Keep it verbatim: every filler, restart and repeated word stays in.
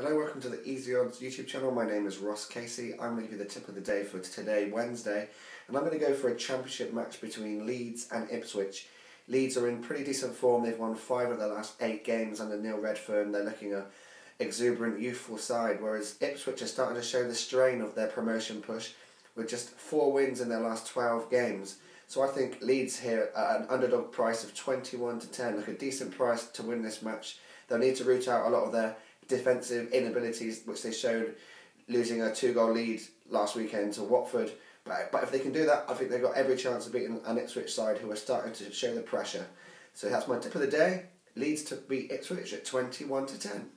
Hello, welcome to the Easy Odds YouTube channel. My name is Ross Casey. I'm going to give you the tip of the day for today, Wednesday, and I'm going to go for a championship match between Leeds and Ipswich. Leeds are in pretty decent form. They've won five of their last eight games under Neil Redfern. They're looking a exuberant, youthful side, whereas Ipswich are starting to show the strain of their promotion push with just four wins in their last twelve games. So I think Leeds here at an underdog price of twenty-one to ten, like a decent price to win this match. They'll need to root out a lot of their defensive inabilities, which they showed losing a two-goal lead last weekend to Watford. But, but if they can do that, I think they've got every chance of beating an Ipswich side who are starting to show the pressure. So that's my tip of the day. Leeds to beat Ipswich at twenty-one to ten.